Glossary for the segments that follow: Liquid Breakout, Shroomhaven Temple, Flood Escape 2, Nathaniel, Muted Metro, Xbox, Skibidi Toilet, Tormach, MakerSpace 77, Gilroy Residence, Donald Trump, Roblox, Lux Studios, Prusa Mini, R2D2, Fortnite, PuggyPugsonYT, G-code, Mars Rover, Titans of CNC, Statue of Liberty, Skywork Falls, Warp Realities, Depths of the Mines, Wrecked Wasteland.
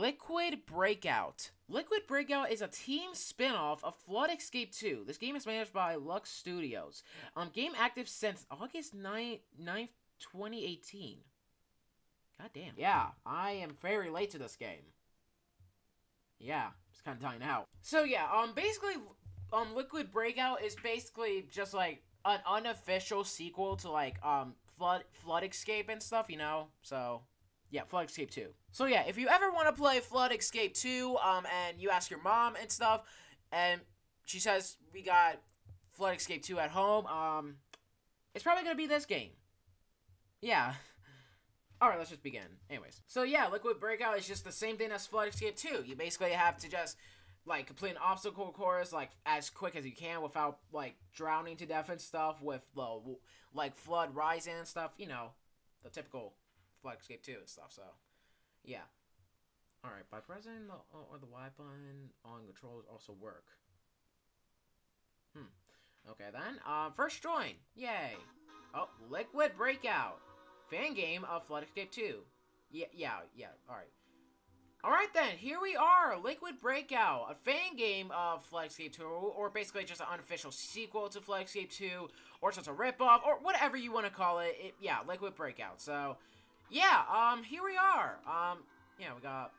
Liquid Breakout. Liquid Breakout is a team spin-off of Flood Escape 2. This game is managed by Lux Studios. Game active since August 9th, 2018. God damn. Yeah, I am very late to this game. Yeah, it's kind of dying out. So yeah, basically, Liquid Breakout is basically just like an unofficial sequel to like Flood Escape and stuff, you know? So yeah, Flood Escape 2. So yeah, if you ever want to play Flood Escape 2, and you ask your mom and stuff, and she says, we got Flood Escape 2 at home, it's probably gonna be this game. Yeah. Alright, let's just begin. Anyways. So yeah, Liquid Breakout is just the same thing as Flood Escape 2. You basically have to just, like, complete an obstacle course, like, as quick as you can without, like, drowning to death and stuff with the, like, Flood Rising and stuff, you know, the typical Flood Escape 2 and stuff, so, yeah. Alright, by pressing the O or the Y button on controllers also work. Okay, then, first join! Yay! Oh, Liquid Breakout! Fan game of Flood Escape 2. Yeah, alright. Alright then, here we are! Liquid Breakout, a fan game of Flood Escape 2, or basically just an unofficial sequel to Flood Escape 2, or just a ripoff, or whatever you want to call it. Yeah, Liquid Breakout, so... yeah, here we are. Yeah, we got...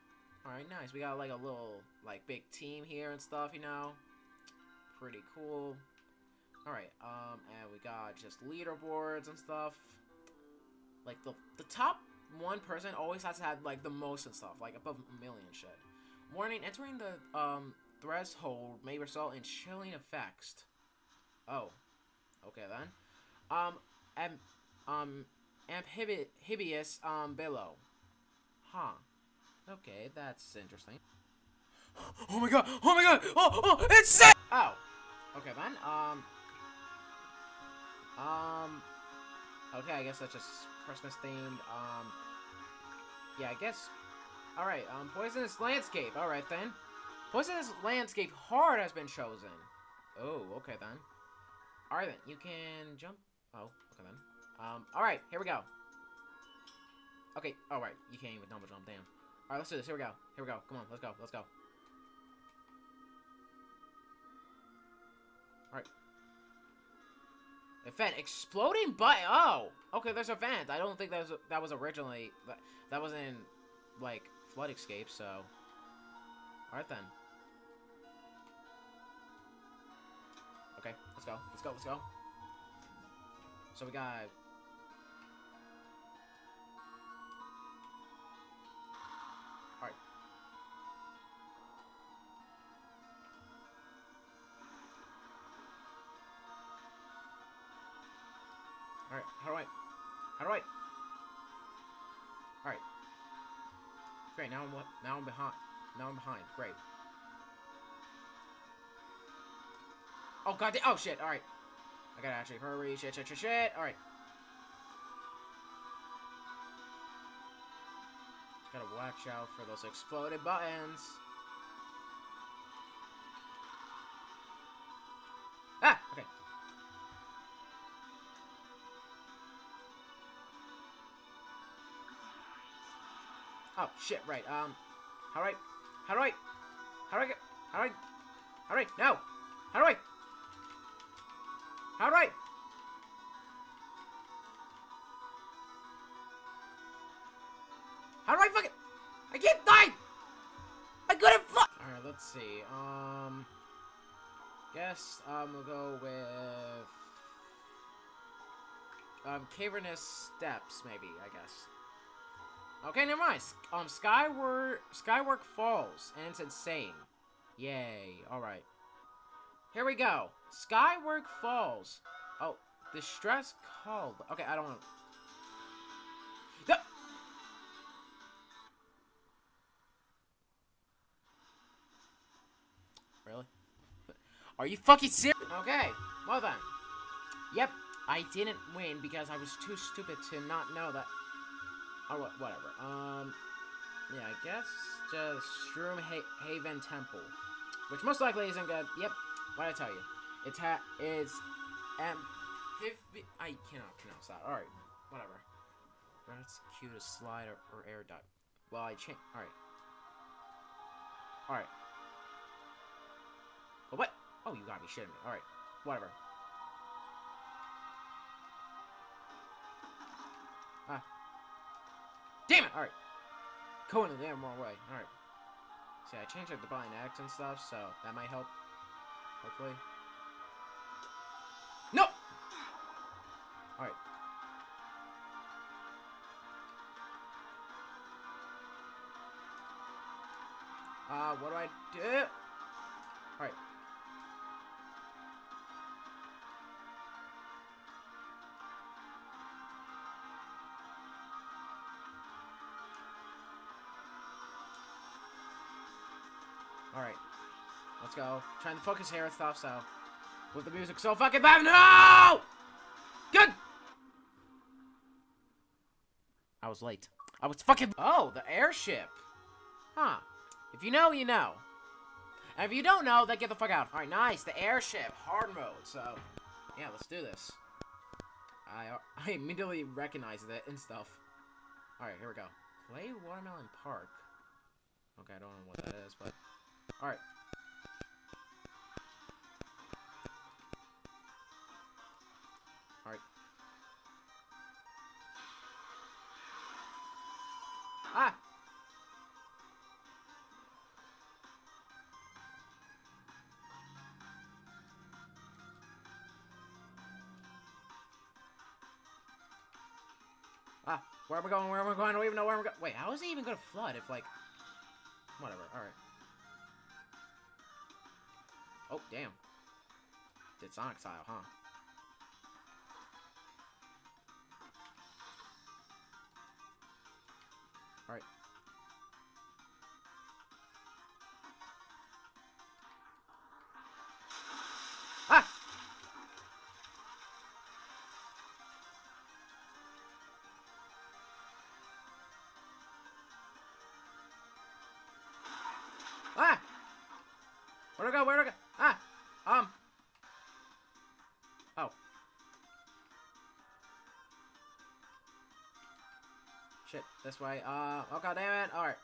alright, nice. We got, like, a little, like, big team here and stuff, you know? Pretty cool. Alright, and we got just leaderboards and stuff. Like, the top one person always has to have, like, the most and stuff. Like, above a million shit. Warning, entering the, threshold may result in chilling effects. Oh. Okay, then. Amphibious, below. Huh. Okay, that's interesting. Oh my god! Oh my god! Oh, it's sick! Oh! Okay, then, okay, I guess that's just Christmas-themed, yeah, I guess, alright, Poisonous Landscape, alright then. Poisonous Landscape Hard has been chosen. Oh, okay then. Alright then, you can jump, oh, okay then. Alright, here we go. Okay, alright, you can't even double jump, damn. Alright, let's do this, here we go, come on, let's go. Alright. Event, exploding button, oh! Okay, there's a vent, I don't think that was originally, that was in, like, Flood Escape, so. Alright then. Okay, let's go. So we got... alright. Alright, how do I? Alright. Great, now I'm behind. Great. Oh god, oh shit, alright. I gotta actually hurry, shit, alright. Just gotta watch out for those exploded buttons. Ah! Okay. Oh, shit, right, how do I? How do I fucking... I can't die! I couldn't fuck! Alright, let's see, guess, we'll go with... Cavernous Steps, maybe, I guess. Okay, never mind. Skywork Falls, and it's insane. Yay, alright. Here we go. Skywork Falls. Oh, distress called. Okay, I don't want to... really? Are you fucking serious? Okay, well then. Yep, I didn't win because I was too stupid to not know that... oh, whatever. Yeah, I guess just Shroomhaven Temple. Which most likely isn't good. Yep. What'd I tell you? I cannot pronounce that. Alright. Whatever. That's cute as slide or air duct. Well, I changed. Alright. Alright. Oh, what? Oh, you gotta be shitting me. Alright. Whatever. Ah. Damn it! Alright. Going the damn wrong way. Alright. See, I changed up the blind axe and stuff, so that might help. Hopefully. No! Alright. What do I do? Alright. Alright. Let's go. I'm trying to focus here and stuff, so. With the music so fucking bad. No! Good! I was late. I was fucking. Oh, the airship. Huh. If you know, you know. And if you don't know, then get the fuck out. Alright, nice. The airship. Hard mode. So, yeah, let's do this. I immediately recognized it and stuff. Alright, here we go. Play Watermelon Park. Okay, I don't know what that is, but. Alright. Alright. Ah! Ah, where am I going? Where am I going? I don't even know where I'm going. Wait, how is it even going to flood if, like, whatever. All right. Oh, damn. Did Sonic style, huh? All right. Where'd I go? Where'd I go? Ah! Oh. Shit, this way. Oh god damn it! Alright.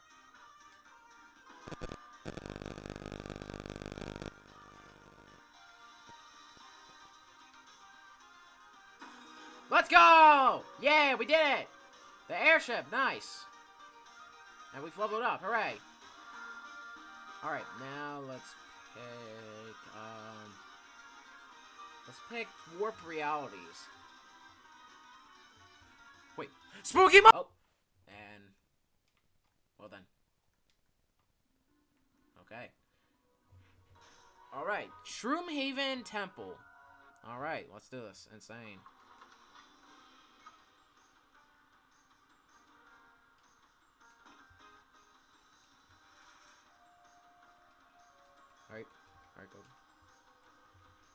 Let's go! Yeah, we did it! The airship, nice! And we've leveled up, hooray! Alright, now let's pick, Warp Realities. Wait. Spooky Mo- Oh. And. Well then. Okay. Alright. Shroomhaven Temple. Alright, let's do this. Insane. Alright, go.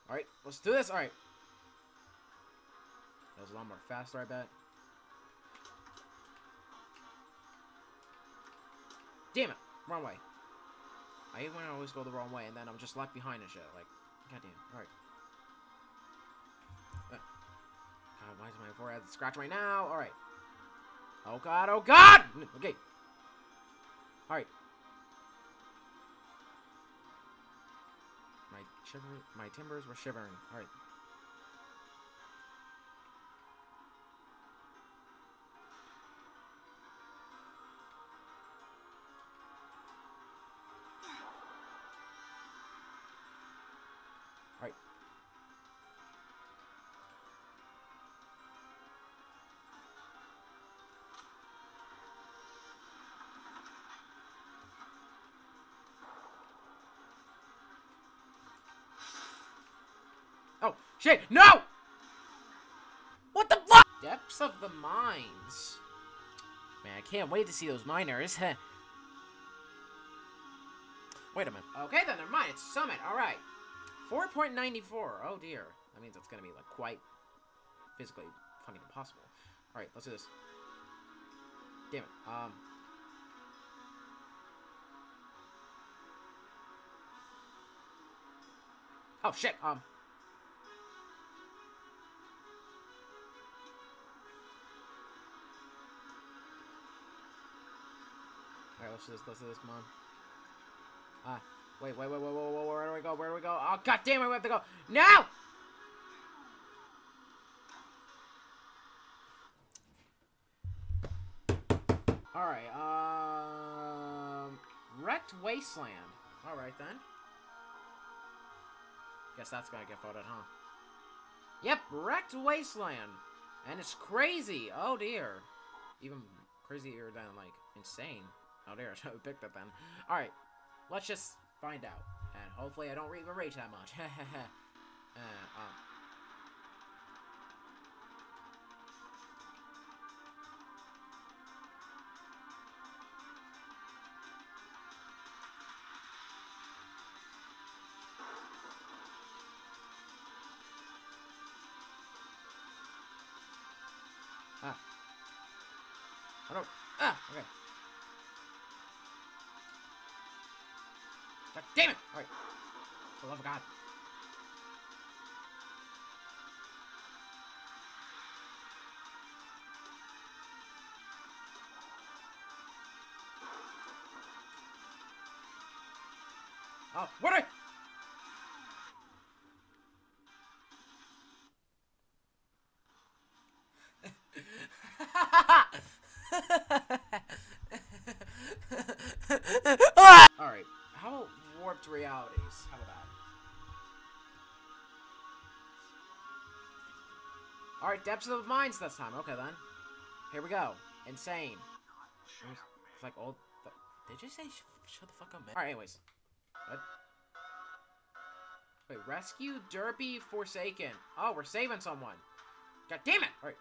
Alright, let's do this. Alright. That was a lot more faster, I bet. Damn it. Wrong way. I hate when I always go the wrong way and then I'm just left behind and shit. Like, goddamn. Alright. God, why is my forehead scratching right now? Alright. Oh god, oh god! Okay. Alright. My timbers were shivering. Alright. Alright. Oh, shit, no! What the fuck? Depths of the Mines. Man, I can't wait to see those miners. Wait a minute. Okay, then, never mind. It's Summit, alright. 4.94, oh dear. That means it's gonna be, like, quite physically fucking impossible. Alright, let's do this. Damn it, Oh, shit, Alright, let's do this, come on. Wait, where do we go? Where do we go? Oh, god damn it, we have to go. No! Alright, Wrecked Wasteland. Alright then. Guess that's gonna get voted, huh? Yep, Wrecked Wasteland. And it's crazy. Oh dear. Even crazier than, like, insane. Oh dear, I picked it then. Alright, let's just find out. And hopefully I don't even rage that much. Okay. God damn it! Alright. For the love of God. Oh, what are you? Alright, how about Warped Realities? How about that? Alright, Depths of the Mines this time. Okay, then. Here we go. Insane. It's like old... Did you say shut the fuck up, man? Alright, anyways. What? Wait, Rescue Derpy Forsaken. Oh, we're saving someone. God damn it! Alright.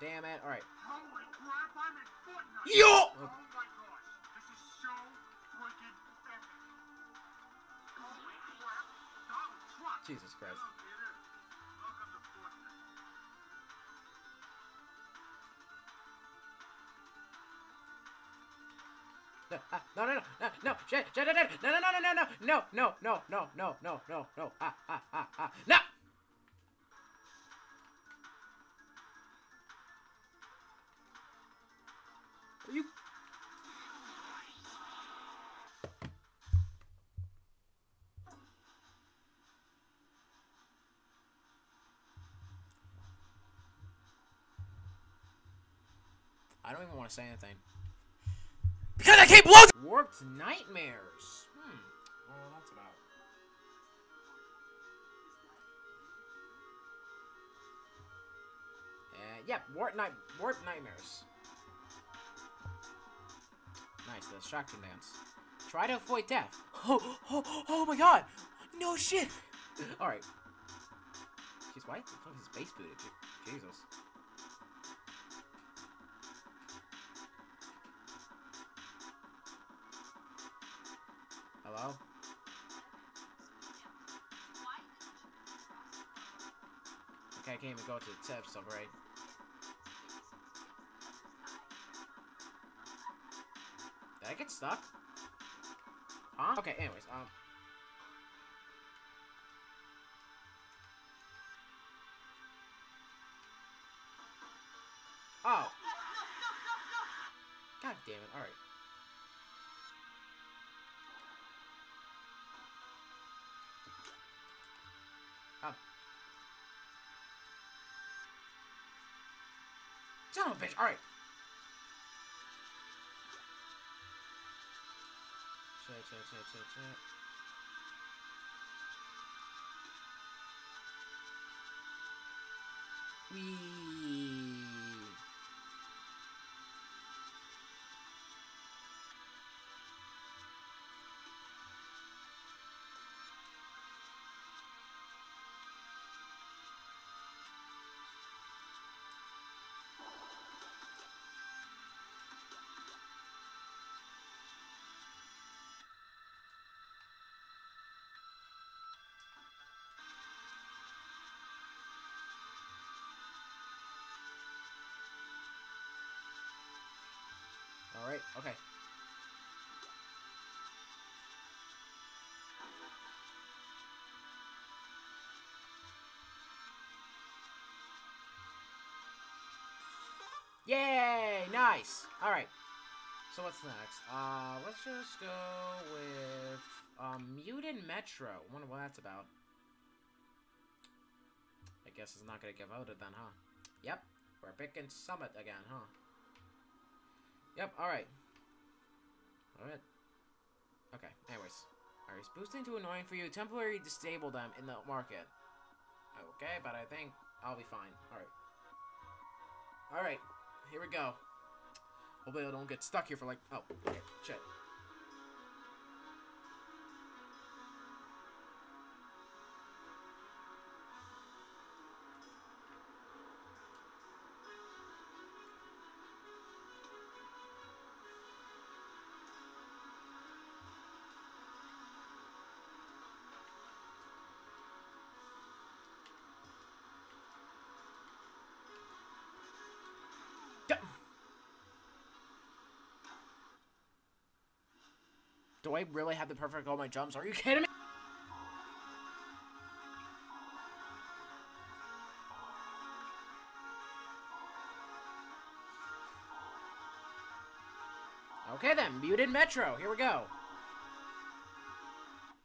Damn it, alright. Holy crap, I'm in Fortnite! Yo! Oh my gosh, this is so freaking epic. Holy crap, Donald Trump! Jesus Christ. Welcome to Fortnite. No, you... I don't even want to say anything. Because I keep losing! Warped Nightmares. Well, that's about it. Yep, Warped Nightmares. Nice, the shotgun dance. Try to avoid death. Oh my god! No shit! Alright. Jeez, why the fuck is base booted? Jesus. Hello? Okay, I can't even go to the tips, alright. Did I get stuck? Huh? Okay, anyways, Oh! God damn it, alright. Son of a bitch, alright. Wee. right? Okay. Yay! Nice! Alright. So what's next? Let's just go with Muted Metro. I wonder what that's about. I guess it's not gonna get voted then, huh? Yep. We're picking Summit again, huh? Yep, alright. Alright. Okay, anyways. Alright, it's boosting too annoying for you. Temporarily disable them in the market. Okay, but I think I'll be fine. Alright. Alright, here we go. Hopefully I don't get stuck here for like... Oh, okay, shit. Do I really have the perfect all my jumps? Are you kidding me? Okay then, Muted Metro. Here we go.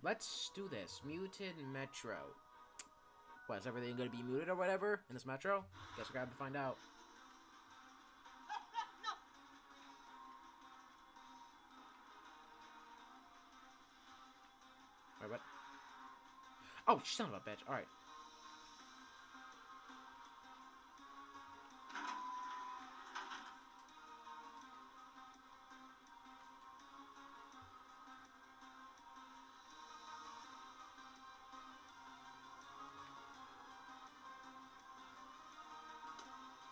Let's do this. Muted Metro. What, is everything going to be muted or whatever in this Metro? Guess we're going to have to find out. Oh, son of a bitch. All right.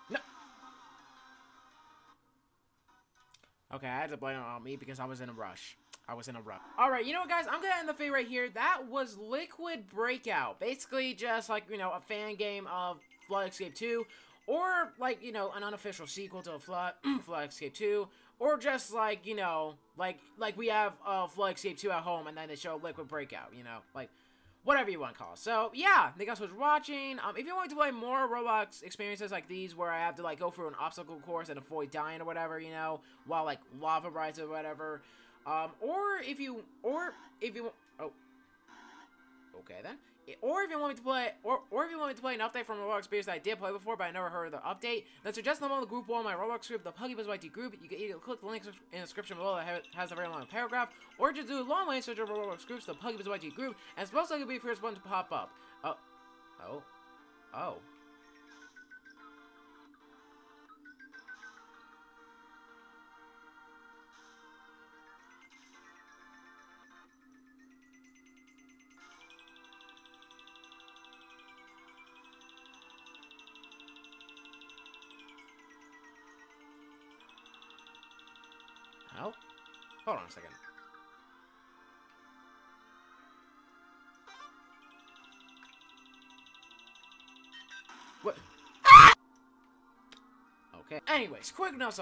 No. Okay, I had to blame it on me because I was in a rush. I was in a rut. Alright, you know what, guys? I'm gonna end the video right here. That was Liquid Breakout. Basically, just like, you know, a fan game of Flood Escape 2, or like, you know, an unofficial sequel to Flood Escape 2, or just like, you know, like we have Flood Escape 2 at home, and then they show Liquid Breakout, you know, like, whatever you want to call it. So, yeah, thank you guys for watching. If you want to play more Roblox experiences like these, where I have to, like, go through an obstacle course and avoid dying or whatever, you know, while, like, lava rises or whatever, or if you oh, okay then, or if you want me to play an update from a Roblox experience that I did play before but I never heard of the update, then suggest them on the group wall of my Roblox group, the PuggyPugsonYT group. You can either click the link in the description below that has a very long paragraph, or just do a long way search over Roblox groups, the PuggyPugsonYT group, and it's most likely be the first one to pop up. Oh. No? Hold on a second. What? Ah! Okay. Anyways, quick note.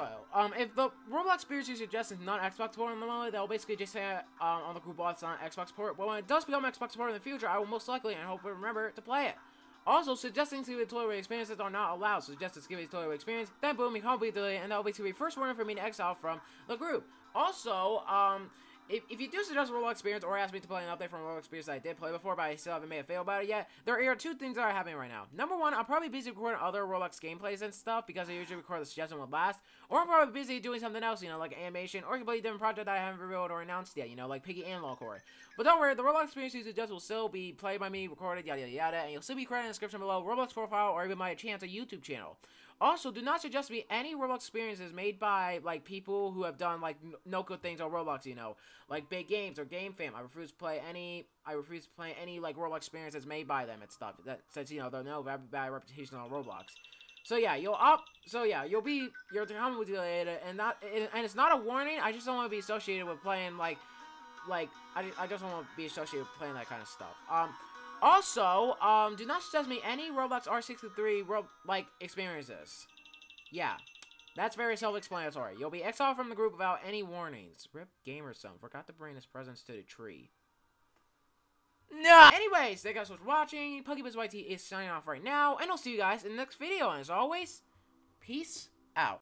If the Roblox experience you suggest is not Xbox port on the moment, they'll basically just say on the group wall it's not Xbox port. But when it does become Xbox port in the future, I will most likely and hopefully remember to play it. Also, suggesting Skibidi Toilet experiences are not allowed. Suggest a Skibidi Toilet experience, then boom, you can't be deleted, and that'll basically be first warning for me to exile from the group. Also, if you do suggest a Roblox experience or ask me to play an update from a Roblox experience that I did play before, but I still haven't made a video about it yet, there are two things that are happening right now. Number one, I'm probably busy recording other Roblox gameplays and stuff because I usually record the suggestion one last, or I'm probably busy doing something else, you know, like animation or a completely different project that I haven't revealed or announced yet, you know, like Piggy and Longcore. But don't worry, the Roblox experience you suggest will still be played by me, recorded, yada yada yada, and you'll still be credited in the description below, Roblox profile, or even my chance, a YouTube channel. Also, do not suggest me any Roblox experiences made by, like, people who have done, like, no good things on Roblox, you know. Like, big games or game fam. I refuse to play any, like, Roblox experiences made by them and stuff. That, since, you know, they'll know bad reputation on Roblox. So, yeah, your comment will be deleted, and it's not a warning. I just don't want to be associated with playing, I just don't want to be associated with playing that kind of stuff. Also, do not suggest me any Roblox R63 experiences. Yeah. That's very self-explanatory. You'll be exiled from the group without any warnings. Rip Gamer Son forgot to bring his presents to the tree. No! Anyways, thank you guys so much for watching. PuggyPugsonYT is signing off right now, and I'll see you guys in the next video. And as always, peace.